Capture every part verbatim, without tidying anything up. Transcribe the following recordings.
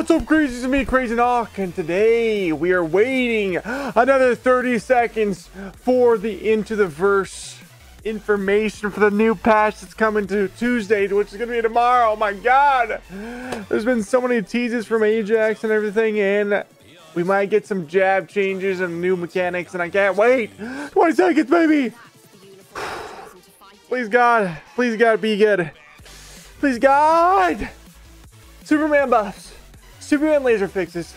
what's up, crazies? It's me, CrazyNoc, and today we are waiting another thirty seconds for the Into the Verse information for the new patch that's coming to Tuesday, which is gonna be tomorrow. Oh my god, there's been so many teases from Ajax and everything, and we might get some jab changes and new mechanics, and I can't wait. Twenty seconds, baby. Please god, please god, be good. Please god, Superman buffs, Superman laser fixes.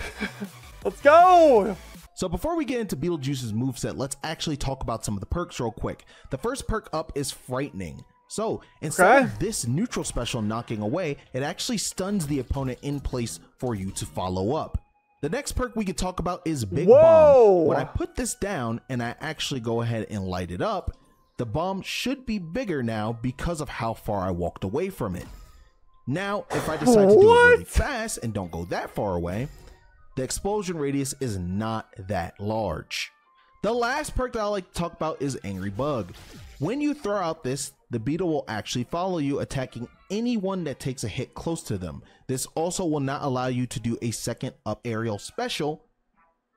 Let's go. So before we get into Beetlejuice's moveset, let's actually talk about some of the perks real quick. The first perk up is Frightening. So instead okay. of this neutral special knocking away, it actually stuns the opponent in place for you to follow up. The next perk we could talk about is Big Whoa. Bomb. When I put this down and I actually go ahead and light it up, the bomb should be bigger now because of how far I walked away from it. Now, if I decide to do what? it really fast and don't go that far away, the explosion radius is not that large. The last perk that I like to talk about is Angry Bug. When you throw out this, the beetle will actually follow you, attacking anyone that takes a hit close to them. This also will not allow you to do a second up aerial special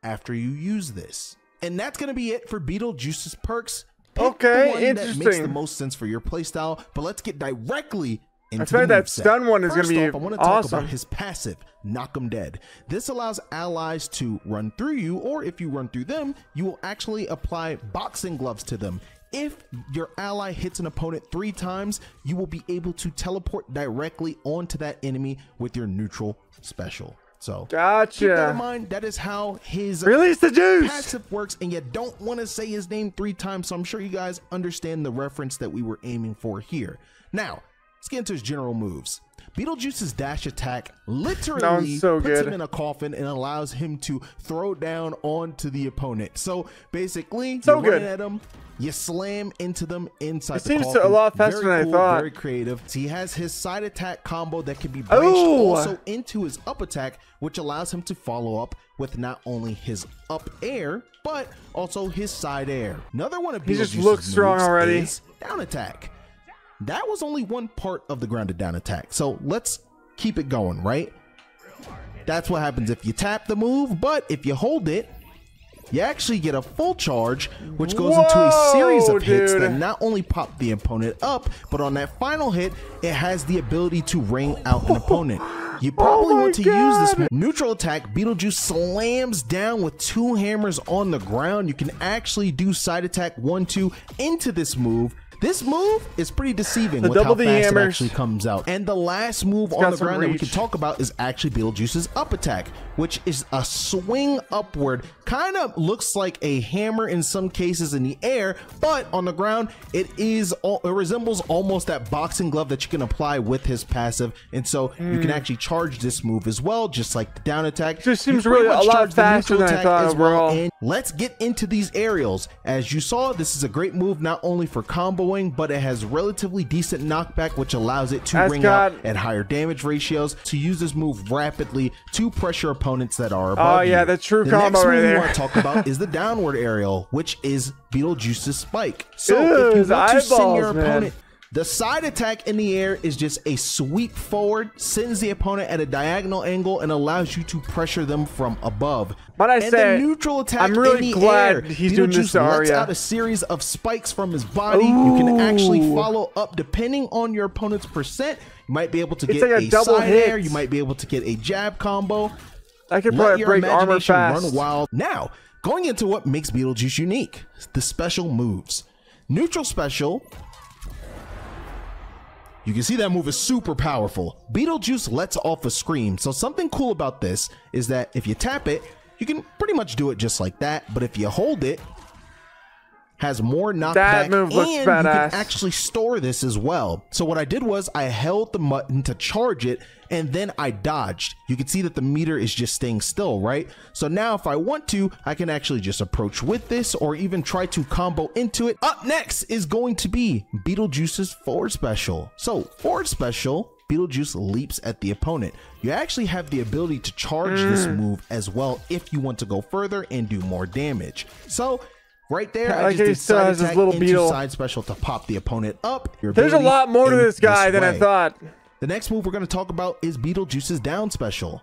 after you use this. And that's going to be it for Beetlejuice's perks. Pick okay, the one interesting. That makes the most sense for your playstyle, but let's get directly I feel that stun one is going to be awesome. I want to talk about his passive, Knock 'em Dead. This allows allies to run through you, or if you run through them, you will actually apply boxing gloves to them. If your ally hits an opponent three times, you will be able to teleport directly onto that enemy with your neutral special. So gotcha. Keep that in mind. That is how his Release the juice. passive works, and you don't want to say his name three times, so I'm sure you guys understand the reference that we were aiming for here. Now, let's get into his general moves. Beetlejuice's dash attack literally so puts good. him in a coffin and allows him to throw down onto the opponent. So basically, so you run at him, you slam into them inside it the seems coffin. a lot faster very than cool, I thought. Very creative. So he has his side attack combo that can be branched oh. also into his up attack, which allows him to follow up with not only his up air, but also his side air. Another one of Beetlejuice's moves He just looks strong already. is down attack. That was only one part of the grounded down attack, so let's keep it going, right? That's what happens if you tap the move, but if you hold it, you actually get a full charge, which goes Whoa, into a series of dude. hits that not only pop the opponent up, but on that final hit, it has the ability to rain out an opponent. You probably oh want to God. use this neutral attack. Beetlejuice slams down with two hammers on the ground. You can actually do side attack one, two into this move. This move is pretty deceiving the with double how fast hammers. it actually comes out. And the last move it's on the ground reach. that we can talk about is actually Beetlejuice's up attack, which is a swing upward. Kind of looks like a hammer in some cases in the air, but on the ground, it is all, it resembles almost that boxing glove that you can apply with his passive. And so mm. you can actually charge this move as well, just like the down attack. It just seems really a lot faster than I thought overall. Well. Let's get into these aerials. As you saw, this is a great move not only for combo, but it has relatively decent knockback, which allows it to That's ring God. out at higher damage ratios. To use this move rapidly to pressure opponents that are above Oh yeah, you. that's true the combo next right move there. we want to talk about is the downward aerial, which is Beetlejuice's spike. So Ew, if you want eyeballs, to send your opponent, man. the side attack in the air is just a sweep forward, sends the opponent at a diagonal angle, and allows you to pressure them from above. But I and say, the neutral attack I'm really in the glad air, he's doing this to Arya. lets out a series of spikes from his body. Ooh. You can actually follow up depending on your opponent's percent. You might be able to it's get like a, a double side hit. air. You might be able to get a jab combo. I could probably break armor fast. Run wild. Now, going into what makes Beetlejuice unique, the special moves. Neutral special. You can see that move is super powerful. Beetlejuice lets off a scream. So something cool about this is that if you tap it, you can pretty much do it just like that. But if you hold it, has more knockback. That move looks and badass. You can actually store this as well. So what I did was I held the button to charge it, and then I dodged. You can see that the meter is just staying still, right? So now if I want to, I can actually just approach with this or even try to combo into it. Up next is going to be Beetlejuice's forward special. So forward special, Beetlejuice leaps at the opponent. You actually have the ability to charge mm. this move as well if you want to go further and do more damage. So right there, I, I like just did side attack his little into beetle. side special to pop the opponent up. Your There's a lot more to this guy this than I thought. The next move we're going to talk about is Beetlejuice's down special.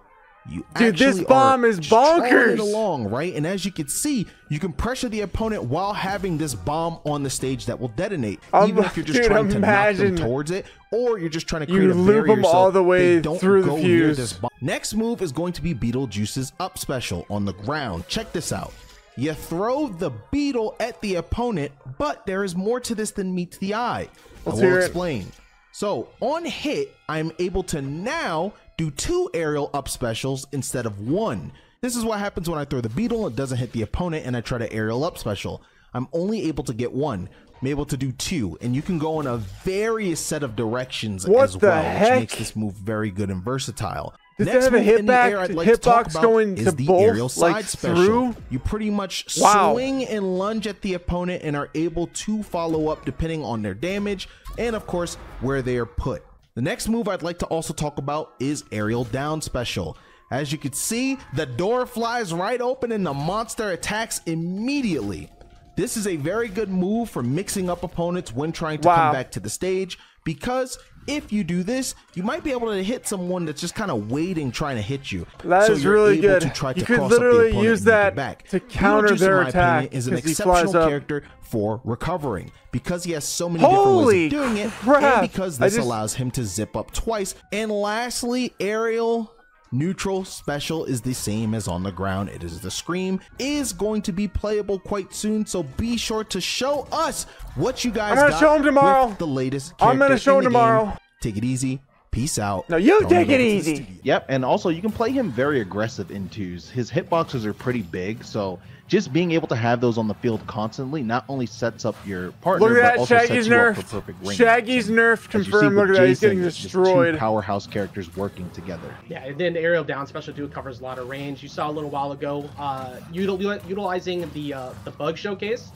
You Dude, this bomb is bonkers. Along, right? And as you can see, you can pressure the opponent while having this bomb on the stage that will detonate. Um, even if you're just dude, trying to knock them towards it, or you're just trying to create a barrier them all so the way they don't through go the fuse. Near this bomb. Next move is going to be Beetlejuice's up special on the ground. Check this out. You throw the beetle at the opponent, but there is more to this than meets the eye. Let's I will explain. It. So on hit, I'm able to now do two aerial up specials instead of one. This is what happens when I throw the beetle, it doesn't hit the opponent, and I try to aerial up special. I'm only able to get one. I'm able to do two, and you can go in a various set of directions what as well, heck? Which makes this move very good and versatile. Does Next it have a hitbox like hit going is to the both, aerial side like special. Through? You pretty much wow. swing and lunge at the opponent and are able to follow up depending on their damage and, of course, where they are put. The next move I'd like to also talk about is aerial down special. As you can see, the door flies right open and the monster attacks immediately. This is a very good move for mixing up opponents when trying to wow. come back to the stage, because if you do this, you might be able to hit someone that's just kind of waiting, trying to hit you. That so is really good. To try to you could literally use that back. to counter their attack. Opinion, is an exceptional character for recovering because he has so many Holy different ways of doing crap. it, and because this just... allows him to zip up twice. And lastly, aerial. Neutral special is the same as on the ground. It is the scream is going to be playable quite soon, so be sure to show us what you guys I'm gonna got show him tomorrow. With the latest I'm gonna show him tomorrow. Game. Take it easy. Peace out. No, you Don't take it easy. Yep, and also you can play him very aggressive in twos. His hitboxes are pretty big, so just being able to have those on the field constantly not only sets up your partner, Look at but that. also Shaggy's sets you nerfed. up for perfect range. Shaggy's nerf confirmed. Look at that. He's getting destroyed. Two powerhouse characters working together. Yeah, and then aerial down special two covers a lot of range. You saw a little while ago, uh, utilizing the uh, the bug showcase.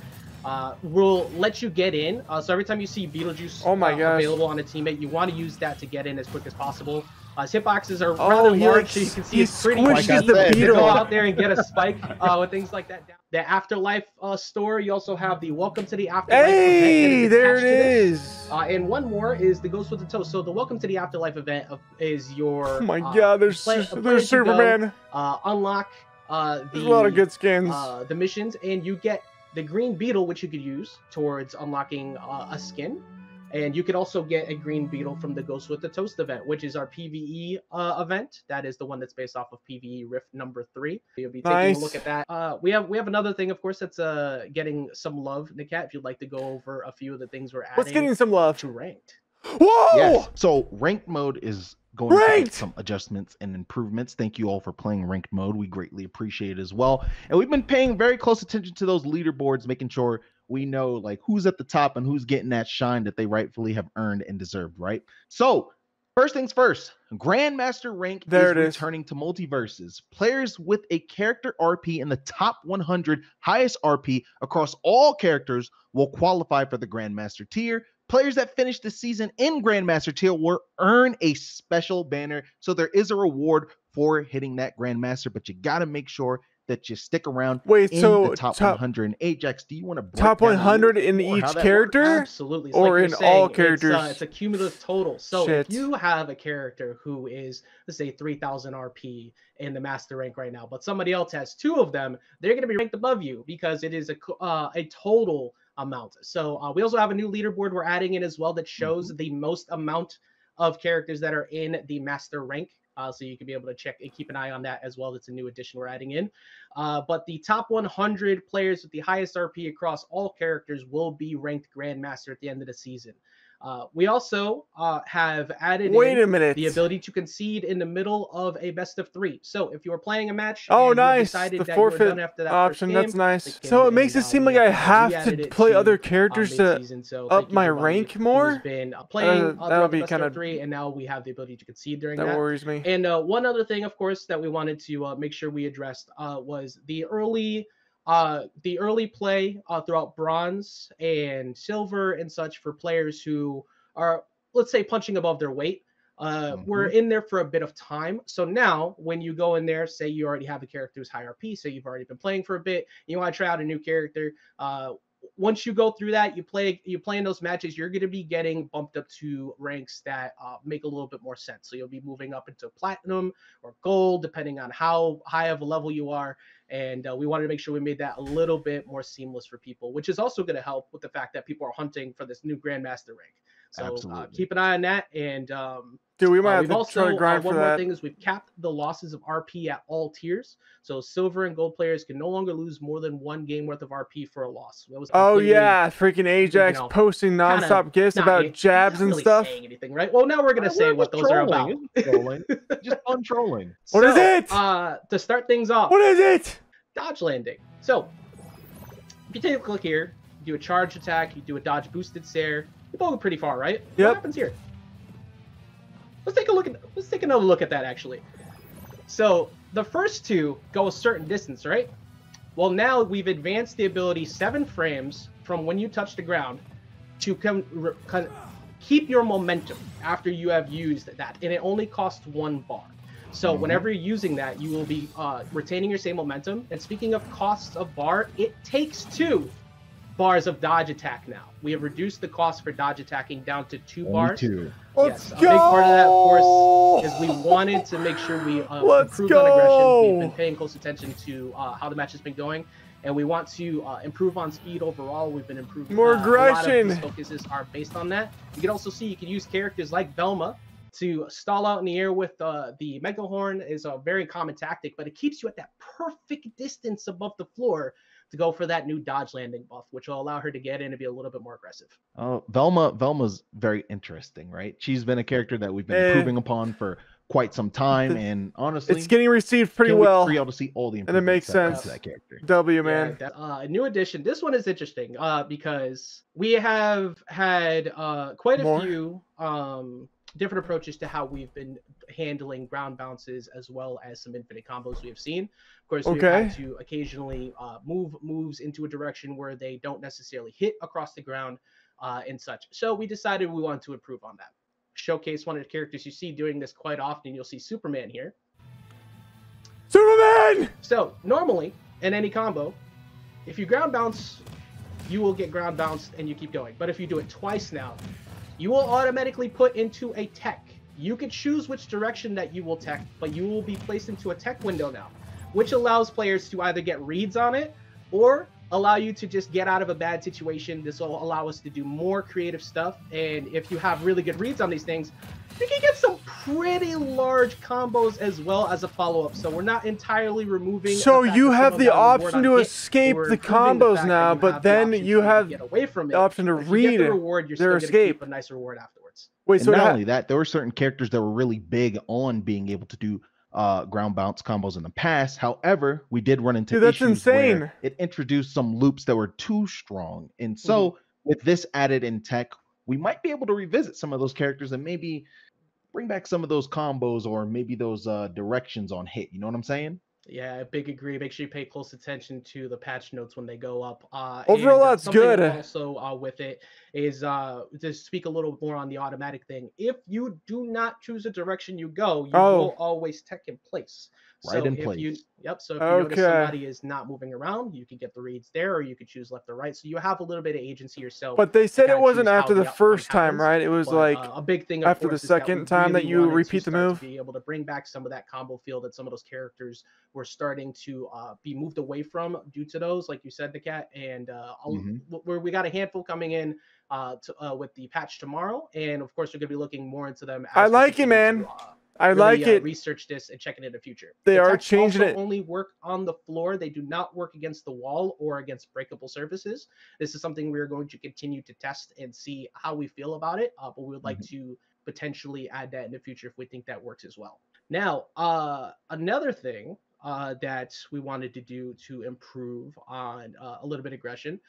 Uh, will let you get in. Uh, so every time you see Beetlejuice oh my uh, available on a teammate, you want to use that to get in as quick as possible. Uh, his hitboxes are oh, rather large, like, so you can see it's pretty much like the beetle go out there and get a spike uh, with things like that. The Afterlife uh, store, you also have the Welcome to the Afterlife. Hey, event there it is. Uh, and one more is the Ghost with the Toast. So the Welcome to the Afterlife event is your. Oh my uh, God, there's play, there's Superman. Go, uh, unlock uh, the. There's a lot of good skins. Uh, the missions, and you get the green beetle, which you could use towards unlocking uh, a skin, and you could also get a green beetle from the Ghost with the Toast event, which is our P V E uh, event. That is the one that's based off of P V E Rift number three. You'll be taking nice. a look at that. Uh, we have we have another thing, of course, that's uh, getting some love. Nikat, if you'd like to go over a few of the things we're adding. What's getting some love to ranked? Whoa! Yes. So ranked mode is going ranked. to make some adjustments and improvements. Thank you all for playing ranked mode. We greatly appreciate it as well. And we've been paying very close attention to those leaderboards, making sure we know like who's at the top and who's getting that shine that they rightfully have earned and deserved, right? So first things first, Grandmaster rank there is, it is returning to MultiVersus. Players with a character R P in the top one hundred highest R P across all characters will qualify for the Grandmaster tier. Players that finish the season in Grandmaster tier will earn a special banner. So there is a reward for hitting that Grandmaster, but you got to make sure that you stick around. Wait, in so the top, top one hundred in Ajax. Do you want to top one hundred in each character? Absolutely, it's or like in saying, all characters? It's, uh, it's a cumulative total. So Shit. if you have a character who is, let's say, three thousand R P in the master rank right now, but somebody else has two of them, they're going to be ranked above you because it is a uh, a total amount. So uh, we also have a new leaderboard we're adding in as well that shows mm-hmm. the most amount of characters that are in the master rank. Uh, so you can be able to check and keep an eye on that as well. That's a new addition we're adding in. Uh, but the top one hundred players with the highest R P across all characters will be ranked Grandmaster at the end of the season. Uh, we also uh, have added Wait a minute. the ability to concede in the middle of a best of three. So if you were playing a match, oh and nice, decided the that forfeit you were done after that option. Game, that's nice. So it makes it seem like I have to play to, other characters uh, to so up my rank more. Been uh, playing uh, uh, that'll be kind of three, and now we have the ability to concede during that. That worries me. And uh, one other thing, of course, that we wanted to uh, make sure we addressed uh, was the early. Uh, the early play uh, throughout bronze and silver and such for players who are, let's say, punching above their weight. Uh, mm-hmm. We're in there for a bit of time. So now when you go in there, say you already have a character who's high R P, so you've already been playing for a bit, you want to try out a new character, uh, once you go through that, you play you play in those matches, you're going to be getting bumped up to ranks that uh, make a little bit more sense. So you'll be moving up into platinum or gold, depending on how high of a level you are. And uh, we wanted to make sure we made that a little bit more seamless for people, which is also going to help with the fact that people are hunting for this new Grandmaster rank. So uh, keep an eye on that. And um, dude, we might uh, have to also, try to grind uh, one for more that. thing is we've capped the losses of R P at all tiers. So silver and gold players can no longer lose more than one game worth of R P for a loss. That was oh yeah, freaking Ajax you know, posting nonstop gifs about it, jabs and really stuff. Anything, right? Well, now we're gonna uh, say we're what those trolling. are about. Trolling. Just untrolling. So, what is it? Uh, to start things off. What is it? Dodge landing. So if you take a click here, you do a charge attack, you do a dodge boosted stare. You're going pretty far, right? Yep. What happens here? Let's take a look at let's take another look at that actually. So the first two go a certain distance, right? Well, now we've advanced the ability seven frames from when you touch the ground to come re, con, keep your momentum after you have used that, and it only costs one bar. So mm-hmm. whenever you're using that, you will be uh, retaining your same momentum. And speaking of costs of bar, it takes two bars of dodge attack now. We have reduced the cost for dodge attacking down to two Only bars. Two. Let's yes, go! A big part of that, of course, is we wanted to make sure we uh, improve go. on aggression. We've been paying close attention to uh, how the match has been going, and we want to uh, improve on speed overall. We've been improving. More uh, aggression! A lot of these focuses are based on that. You can also see you can use characters like Velma to stall out in the air with uh, the Mega Horn is a very common tactic, but it keeps you at that perfect distance above the floor to go for that new dodge landing buff, which will allow her to get in and be a little bit more aggressive. Oh, Velma, Velma's very interesting, right? She's been a character that we've been and improving upon for quite some time, the, and honestly, it's getting received pretty well. We're able to see all the and it makes sense. That character. W man. Yeah, that, uh, new addition. This one is interesting uh, because we have had uh, quite a more? few um, different approaches to how we've been handling ground bounces, as well as some infinite combos we have seen. Of course, we okay. have to occasionally uh, move moves into a direction where they don't necessarily hit across the ground uh, and such. So we decided we wanted to improve on that. Showcase one of the characters you see doing this quite often. You'll see Superman here. Superman! So normally, in any combo, if you ground bounce, you will get ground bounced and you keep going. But if you do it twice now, you will automatically put into a tech. You can choose which direction that you will tech, but you will be placed into a tech window now, which allows players to either get reads on it or allow you to just get out of a bad situation. This will allow us to do more creative stuff. And if you have really good reads on these things, you can get some pretty large combos as well as a follow-up. So we're not entirely removing. So you have the option to escape the combos now, but then you have the option to read their escape. A nice reward afterwards. Wait, so not only that, there were certain characters that were really big on being able to do uh ground bounce combos in the past. However, we did run into Dude, that's issues insane. where it introduced some loops that were too strong. And so mm-hmm. with this added in tech, we might be able to revisit some of those characters and maybe bring back some of those combos or maybe those uh directions on hit. You know what I'm saying? Yeah, big agree. Make sure you pay close attention to the patch notes when they go up. Uh, Overall, and, uh, that's good. Also uh, with it is uh, to speak a little more on the automatic thing. If you do not choose a direction you go, you oh. will always tech in place. Right so in if place. You, yep. So if you okay. notice somebody is not moving around, you can get the reads there, or you could choose left or right. So you have a little bit of agency yourself. But they said it wasn't after the first time, right? It was but, like uh, a big thing after the second that time really that you repeat the move. To be able to bring back some of that combo feel that some of those characters were starting to uh, be moved away from due to those, like you said, the cat. And uh, mm-hmm. where we got a handful coming in uh, to, uh, with the patch tomorrow, and of course we're gonna be looking more into them. As I like it, man. To, uh, I really, like uh, it. Research this and check it in the future. They are changing it. Only work on the floor. They do not work against the wall or against breakable surfaces. This is something we are going to continue to test and see how we feel about it. Uh, but we would like mm-hmm. to potentially add that in the future if we think that works as well. Now, uh, another thing uh, that we wanted to do to improve on uh, a little bit of aggression.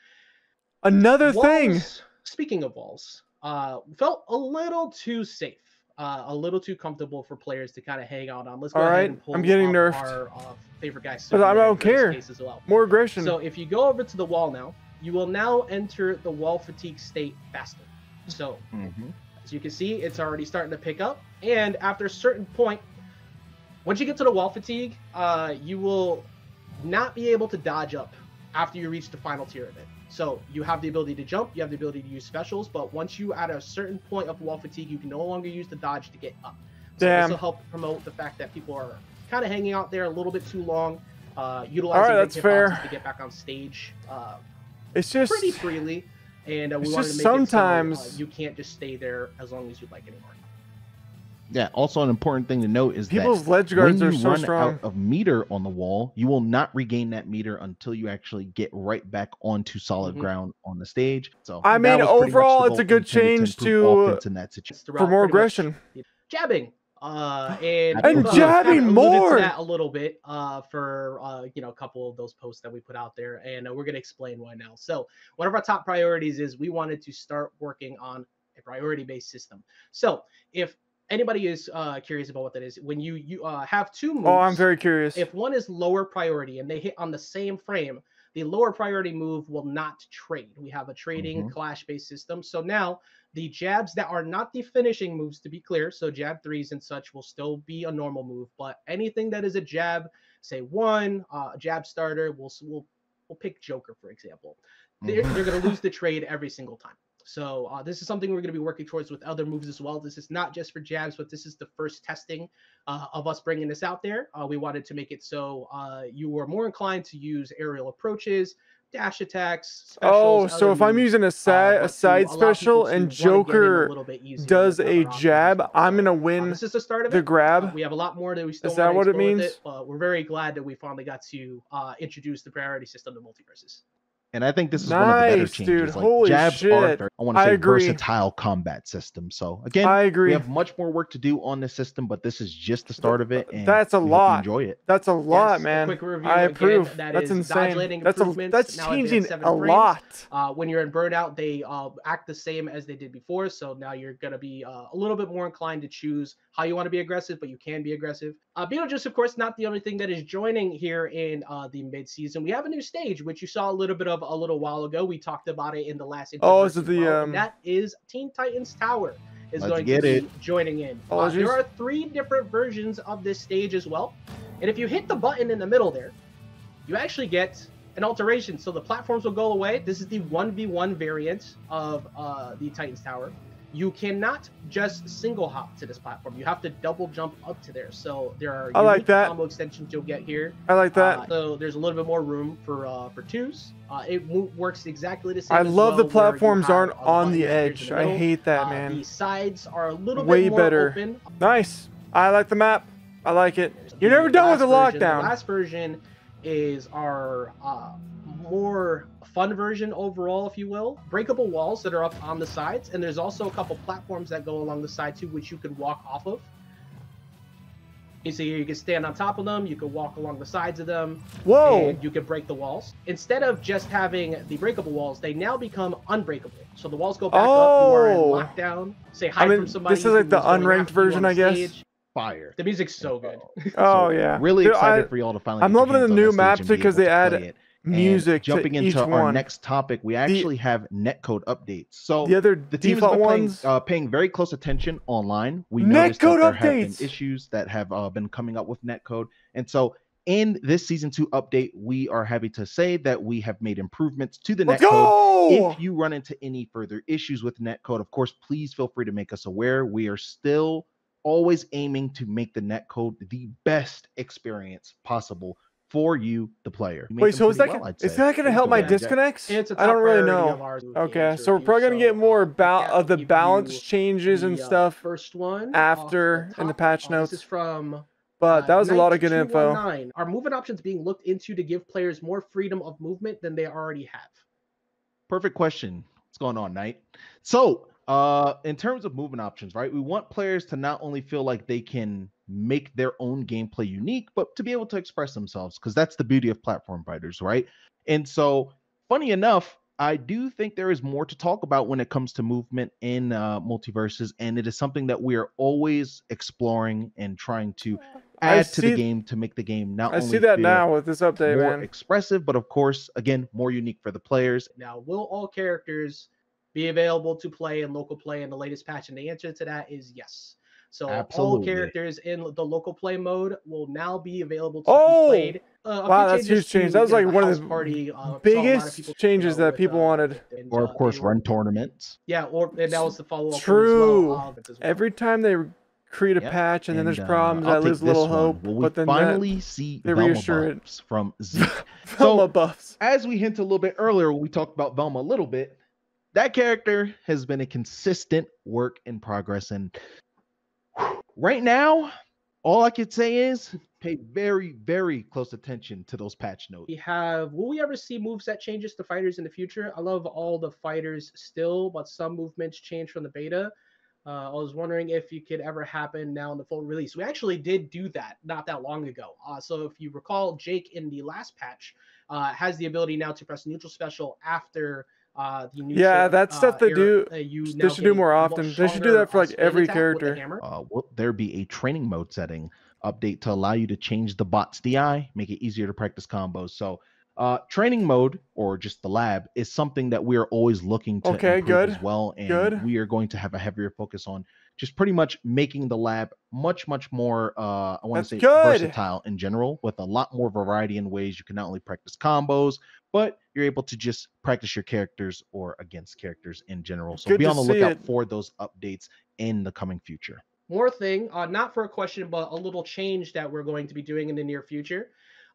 Another walls, thing. Speaking of walls, uh, felt a little too safe. Uh, a little too comfortable for players to kind of hang out on. Let's go All ahead right. and pull I'm getting nerfed. our uh, favorite guy. But I don't care. As well. More aggression. So if you go over to the wall now, you will now enter the wall fatigue state faster. So mm-hmm. as you can see, it's already starting to pick up. And after a certain point, once you get to the wall fatigue, uh, you will not be able to dodge up after you reach the final tier of it. So you have the ability to jump, you have the ability to use specials, but once you at a certain point of wall fatigue, you can no longer use the dodge to get up. So Damn. This will help promote the fact that people are kind of hanging out there a little bit too long, uh, utilizing right, the hitboxes to get back on stage uh, it's just, pretty freely. And uh, we want to make sometimes... it so uh, you can't just stay there as long as you'd like anymore. Yeah, also an important thing to note is People's that ledge guards when you are so run strong. out of meter on the wall, you will not regain that meter until you actually get right back onto solid mm-hmm. ground on the stage. So I mean, overall, it's a good change to, to in that situation. for more aggression. Much. Jabbing. Uh, and and uh, jabbing uh, more! To that a little bit uh, for uh, you know, a couple of those posts that we put out there, and uh, we're going to explain why now. So one of our top priorities is we wanted to start working on a priority-based system. So if anybody is uh, curious about what that is, when you you uh, have two moves. Oh, I'm very curious. If one is lower priority and they hit on the same frame, the lower priority move will not trade. We have a trading mm-hmm. clash-based system. So now the jabs that are not the finishing moves, to be clear, so jab threes and such will still be a normal move, but anything that is a jab, say one, uh, jab starter, we'll, we'll, we'll pick Joker, for example. They're, they're going to lose the trade every single time. So uh, this is something we're going to be working towards with other moves as well. This is not just for jabs, but this is the first testing uh, of us bringing this out there. Uh, we wanted to make it so uh, you were more inclined to use aerial approaches, dash attacks, specials. Oh, so if moves, I'm using a side, uh, a side special and Joker a does a jab, options. I'm going to win uh, this is the, start of the grab. Uh, we have a lot more that we still is that what it means? It, but we're very glad that we finally got to uh, introduce the priority system to MultiVersus. And I think this is nice, one of the better changes. Dude. Like Holy jabs shit. Are very, I want to say I versatile combat system. So again, I agree. We have much more work to do on this system, but this is just the start of it. And that's a lot. Enjoy it. That's a lot, yes, man. A quick review I again, approve. That that's insane. That's a, that's changing a lot. Uh, when you're in burnout, they uh, act the same as they did before. So now you're gonna be uh, a little bit more inclined to choose how you want to be aggressive, but you can be aggressive. Uh, Beetlejuice, of course, not the only thing that is joining here in uh, the mid-season. We have a new stage, which you saw a little bit of a little while ago. We talked about it in the last. Oh, is it the um... that is Teen Titans Tower is Let's going to be it. joining in. Oh, uh, there are three different versions of this stage as well, and if you hit the button in the middle there, you actually get an alteration. So the platforms will go away. This is the one v one variant of uh, the Titans Tower. You cannot just single hop to this platform. You have to double jump up to there. So there are I like that. combo extensions you'll get here. I like that. Uh, so there's a little bit more room for uh, for twos. Uh, it works exactly the same. I as love well the platforms aren't on the edge. The I hate that, uh, man. The sides are a little Way bit more better. open. Nice. I like the map. I like it. There's You're never done with the version. lockdown. The last version is our... Uh, more fun version overall, if you will. Breakable walls that are up on the sides, and there's also a couple platforms that go along the side too, which you can walk off of. You see here, you can stand on top of them, you can walk along the sides of them. Whoa! And you can break the walls. Instead of just having the breakable walls, they now become unbreakable. So the walls go back oh. up, you are in lockdown. Say hi I mean, from somebody. This is like the unranked version, I guess. Stage. Fire. The music's so good. Oh, so yeah. Really Dude, excited I, for y'all to finally I'm loving the new maps be because they add it. music and jumping to into our one. next topic we actually the, have netcode updates. So the other the team's been ones paying, uh, paying very close attention online. We noticed that there updates. have been issues that have uh, been coming up with netcode, and so in this season two update we are happy to say that we have made improvements to the netcode. If you run into any further issues with netcode, of course please feel free to make us aware. We are still always aiming to make the netcode the best experience possible for you, the player. You Wait, so is that well, gonna, is that going to help my disconnects? I don't really know. Okay, so we're probably going to get more about of the balance changes and stuff first one after in the patch notes. This is from But that was a lot of good info. Are movement options being looked into to give players more freedom of movement than they already have? Perfect question. What's going on, Knight? So, uh in terms of movement options, right? We want players to not only feel like they can make their own gameplay unique, but to be able to express themselves, because that's the beauty of platform fighters, right? And so, funny enough, I do think there is more to talk about when it comes to movement in uh, MultiVersus, and it is something that we are always exploring and trying to add see, to the game to make the game not I only see that feel now with this update, more man. expressive, but of course, again, more unique for the players. Now, will all characters be available to play in local play in the latest patch? And the answer to that is yes. So Absolutely. all characters in the local play mode will now be available to oh! be played Uh, wow, that's huge change. That was like one of the party, uh, biggest of changes that with, people uh, wanted. And, or, of course, uh, run tournaments. Yeah, or and that was the follow-up. True. Well. Uh, Every time they create a yep. patch and, and then there's uh, problems, I'll that leaves little one. hope. Will but then finally that, see they Velma reassure buffs it. From Z. Velma so, buffs. As we hinted a little bit earlier, we talked about Velma a little bit. That character has been a consistent work in progress. And whew, right now, all I could say is pay very, very close attention to those patch notes. We have, will we ever see moveset changes to fighters in the future? I love all the fighters still, but some movements change from the beta. Uh, I was wondering if it could ever happen now in the full release. We actually did do that not that long ago. Uh, so if you recall, Jake in the last patch uh, has the ability now to press neutral special after Uh, the new yeah, ship, that's stuff uh, they do. Uh, they should do more often. They should do that for like every character. Uh, will there be a training mode setting update to allow you to change the bot's D I, make it easier to practice combos? So, uh, training mode or just the lab is something that we are always looking to okay, improve good. as well, and good. we are going to have a heavier focus on just pretty much making the lab much, much more. Uh, I want to say good. versatile in general, with a lot more variety in ways you can not only practice combos, but you're able to just practice your characters or against characters in general. So Good be on the lookout it. for those updates in the coming future. More thing, uh, not for a question, but a little change that we're going to be doing in the near future.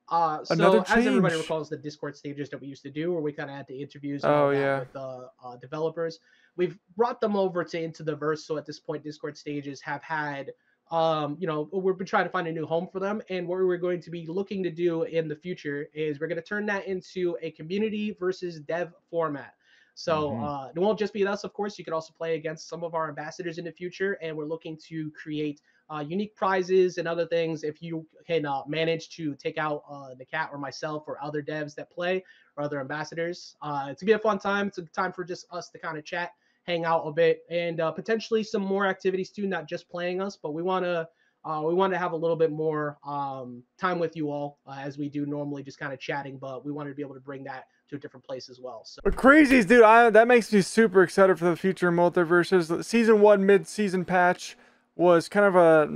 Uh, so as everybody recalls, the Discord stages that we used to do where we kind of had the interviews and oh, yeah. with the uh, developers, we've brought them over to into the verse. So at this point, Discord stages have had Um, you know, we've been trying to find a new home for them. And what we're going to be looking to do in the future is we're going to turn that into a community versus dev format. So mm-hmm. uh, it won't just be us, of course. You can also play against some of our ambassadors in the future. And we're looking to create uh, unique prizes and other things. If you can uh, manage to take out uh, the cat or myself or other devs that play or other ambassadors, uh, it's going to be a fun time. It's a time for just us to kind of chat, hang out a bit, and uh, potentially some more activities too, not just playing us, but we want to uh, we want to have a little bit more um, time with you all uh, as we do normally, just kind of chatting, but we wanted to be able to bring that to a different place as well. So Crazies, dude, I, that makes me super excited for the future MultiVersus. Season one mid-season patch was kind of a,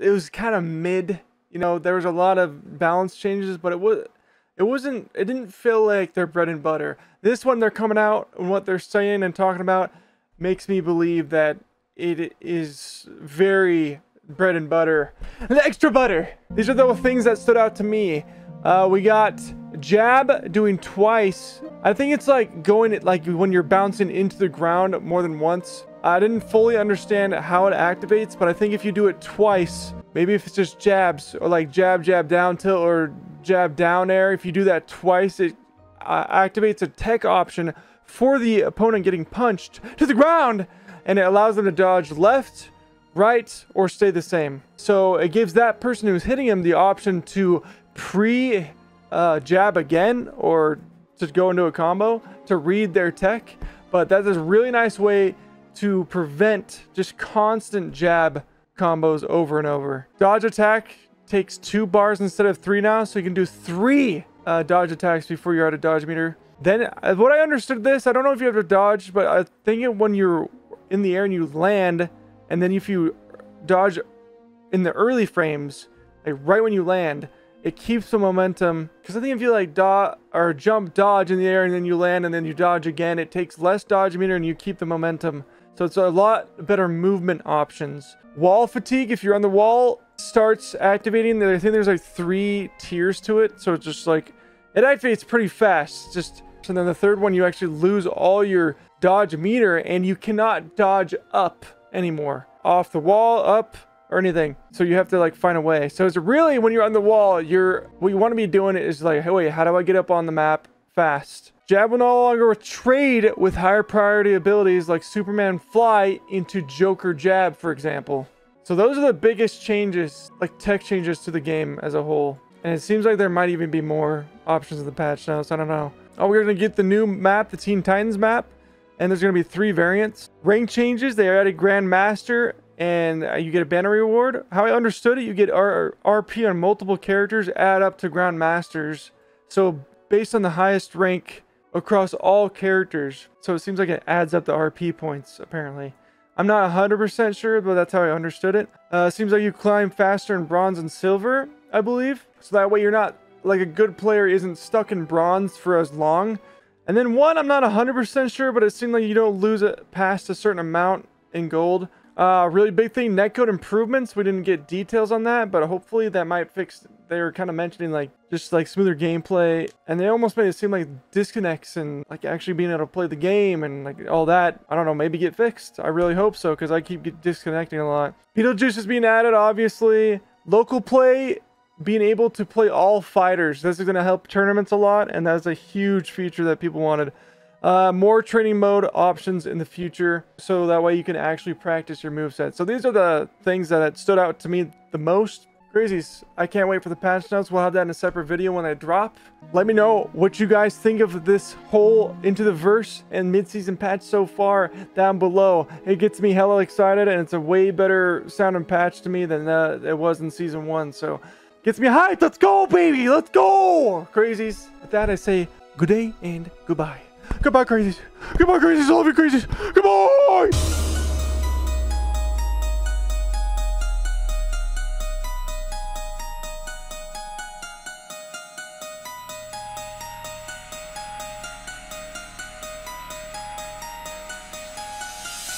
it was kind of mid, you know, there was a lot of balance changes, but it was, It wasn't, it didn't feel like their bread and butter. This one, they're coming out and what they're saying and talking about makes me believe that it is very bread and butter. The extra butter. These are the things that stood out to me. Uh, we got jab doing twice. I think it's like going, at, like when you're bouncing into the ground more than once. I didn't fully understand how it activates, but I think if you do it twice, maybe if it's just jabs or like jab, jab, down tilt or jab down air, if you do that twice, it uh, activates a tech option for the opponent getting punched to the ground, and it allows them to dodge left, right, or stay the same. So it gives that person who's hitting him the option to pre uh, jab again or to go into a combo to read their tech. But that is a really nice way to prevent just constant jab combos over and over. Dodge attack takes two bars instead of three now, so you can do three uh, dodge attacks before you're out of dodge meter. Then what I understood this, I don't know if you have to dodge, but I think it when you're in the air and you land, and then if you dodge in the early frames, like right when you land, it keeps the momentum. Because I think if you like do or jump dodge in the air and then you land and then you dodge again, it takes less dodge meter and you keep the momentum. So it's a lot better movement options. Wall fatigue, if you're on the wall, starts activating. I think there's like three tiers to it. So it's just like, it activates pretty fast. It's just, and then the third one, you actually lose all your dodge meter and you cannot dodge up anymore. Off the wall, up, or anything. So you have to like find a way. So it's really, when you're on the wall, you're, what you want to be doing is like, hey, wait, how do I get up on the map fast? Jab will no longer trade with higher priority abilities like Superman fly into Joker jab, for example. So those are the biggest changes, like tech changes to the game as a whole. And it seems like there might even be more options in the patch now, so I don't know. Oh, we're going to get the new map, the Teen Titans map, and there's going to be three variants. Rank changes, they added Grandmaster, and you get a banner reward. How I understood it, you get R P on multiple characters, add up to Grandmasters. So based on the highest rank across all characters, so it seems like it adds up the R P points. Apparently, I'm not one hundred percent sure, but that's how I understood it. Uh, seems like you climb faster in bronze and silver, I believe, so that way you're not like a good player isn't stuck in bronze for as long. And then one, I'm not one hundred percent sure, but it seemed like you don't lose it past a certain amount in gold. Uh, really big thing, netcode improvements. We didn't get details on that, but hopefully that might fix. They were kind of mentioning like just like smoother gameplay, and they almost made it seem like disconnects and like actually being able to play the game and like all that. I don't know, maybe get fixed. I really hope so, because I keep get disconnecting a lot. Beetlejuice is being added, obviously. Local play, being able to play all fighters. This is going to help tournaments a lot, and that's a huge feature that people wanted. Uh, more training mode options in the future, so that way you can actually practice your moveset. So these are the things that stood out to me the most. Crazies, I can't wait for the patch notes. We'll have that in a separate video when I drop. Let me know what you guys think of this whole Into the Verse and mid-season patch so far down below. It gets me hella excited, and it's a way better sounding patch to me than uh, it was in season one. So gets me hyped. Let's go, baby. Let's go, Crazies. With that, I say good day and goodbye. Goodbye, Crazies. Goodbye, Crazies. I love you, Crazies. Goodbye.